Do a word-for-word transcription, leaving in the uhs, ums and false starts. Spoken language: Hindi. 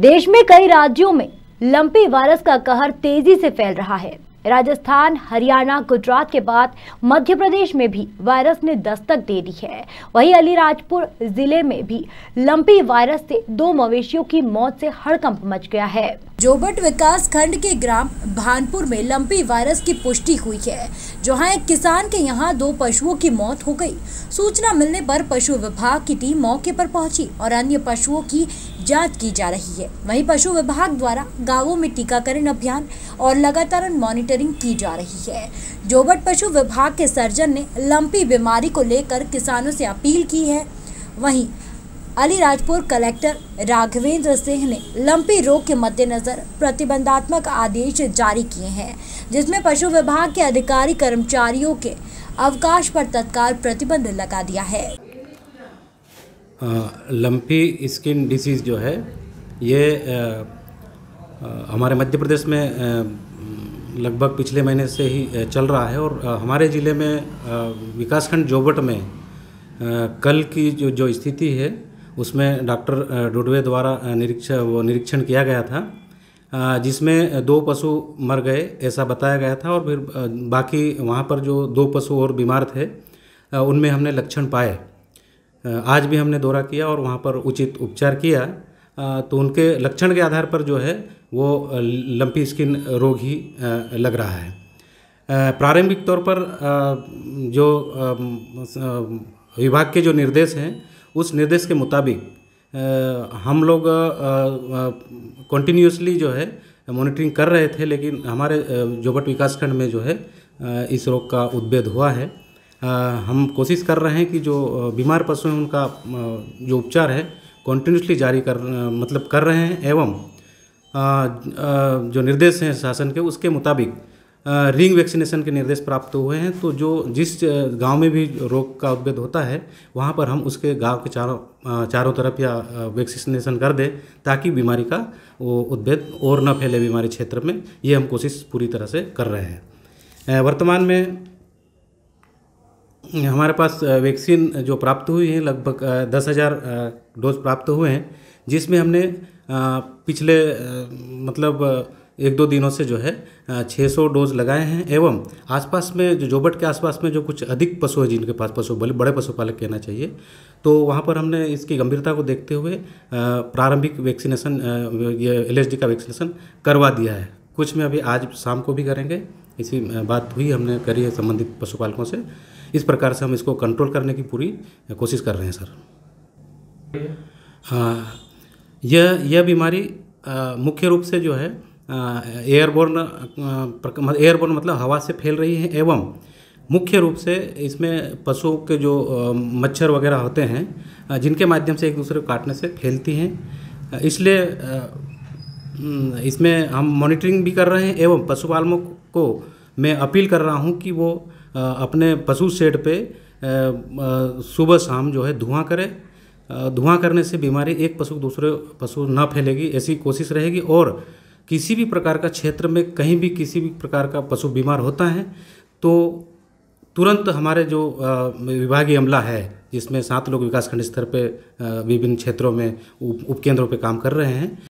देश में कई राज्यों में लंपी वायरस का कहर तेजी से फैल रहा है। राजस्थान, हरियाणा, गुजरात के बाद मध्य प्रदेश में भी वायरस ने दस्तक दे दी है। वहीं अलीराजपुर जिले में भी लंपी वायरस से दो मवेशियों की मौत से हड़कंप मच गया है। जोबट विकास खंड के ग्राम भानपुर में लंपी वायरस की पुष्टि हुई है, जहां एक किसान के यहां दो पशुओं की मौत हो गई। सूचना मिलने पर पशु विभाग की टीम मौके पर पहुंची और अन्य पशुओं की जांच की जा रही है। वहीं पशु विभाग द्वारा गाँवों में टीकाकरण अभियान और लगातार मॉनिटर की जा रही है। जोबट पशु विभाग के सर्जन ने लंपी बीमारी को लेकर किसानों से अपील की है। वहीं अलीराजपुर कलेक्टर राघवेंद्र सिंह ने लंपी रोग के मद्देनजर प्रतिबंधात्मक आदेश जारी किए हैं, जिसमें पशु विभाग के अधिकारी कर्मचारियों के अवकाश पर तत्काल प्रतिबंध लगा दिया है। लंपी स्किन डिजीज जो है ये हमारे मध्य प्रदेश में लगभग पिछले महीने से ही चल रहा है और हमारे ज़िले में विकासखंड जोबट में कल की जो जो स्थिति है उसमें डॉक्टर डोडवे द्वारा निरीक्षण वो निरीक्षण किया गया था, जिसमें दो पशु मर गए ऐसा बताया गया था और फिर बाकी वहाँ पर जो दो पशु और बीमार थे उनमें हमने लक्षण पाए। आज भी हमने दौरा किया और वहाँ पर उचित उपचार किया, तो उनके लक्षण के आधार पर जो है वो लंपी स्किन रोग ही लग रहा है। प्रारंभिक तौर पर जो विभाग के जो निर्देश हैं उस निर्देश के मुताबिक हम लोग कंटिन्यूसली जो है मॉनिटरिंग कर रहे थे, लेकिन हमारे जोबट विकासखंड में जो है इस रोग का उद्भेद हुआ है। हम कोशिश कर रहे हैं कि जो बीमार पशु हैं उनका जो उपचार है कंटिन्यूसली जारी कर मतलब कर रहे हैं, एवं जो निर्देश हैं शासन के उसके मुताबिक रिंग वैक्सीनेशन के निर्देश प्राप्त हुए हैं। तो जो जिस गांव में भी रोग का उद्भेद होता है वहां पर हम उसके गांव के चारों चारों तरफ या वैक्सीनेशन कर दें, ताकि बीमारी का वो उद्भेद और न फैले बीमारी क्षेत्र में। ये हम कोशिश पूरी तरह से कर रहे हैं। वर्तमान में हमारे पास वैक्सीन जो प्राप्त हुई है लगभग दस हज़ार डोज प्राप्त हुए हैं, जिसमें हमने पिछले मतलब एक दो दिनों से जो है छः सौ डोज लगाए हैं, एवं आसपास में जो जोबट के आसपास में जो कुछ अधिक पशु है जिनके पास पशु बड़े बड़े पशुपालक कहना चाहिए, तो वहाँ पर हमने इसकी गंभीरता को देखते हुए प्रारंभिक वैक्सीनेशन ये एल एस डी का वैक्सीनेशन करवा दिया है। कुछ में अभी आज शाम को भी करेंगे, इसी बात हुई हमने करी है संबंधित पशुपालकों से। इस प्रकार से हम इसको कंट्रोल करने की पूरी कोशिश कर रहे हैं सर। हाँ, यह यह बीमारी मुख्य रूप से जो है एयरबोर्न एयरबोर्न मतलब हवा से फैल रही है, एवं मुख्य रूप से इसमें पशुओं के जो मच्छर वगैरह होते हैं जिनके माध्यम से एक दूसरे को काटने से फैलती हैं। इसलिए इसमें हम मॉनिटरिंग भी कर रहे हैं, एवं पशुपालकों को मैं अपील कर रहा हूं कि वो अपने पशु शेड पे सुबह शाम जो है धुआं करें। धुआं करने से बीमारी एक पशु दूसरे पशु ना फैलेगी, ऐसी कोशिश रहेगी। और किसी भी प्रकार का क्षेत्र में कहीं भी किसी भी प्रकार का पशु बीमार होता है तो तुरंत हमारे जो विभागीय अमला है, जिसमें सात लोग विकासखंड स्तर पे विभिन्न क्षेत्रों में उपकेंद्रों पे काम कर रहे हैं।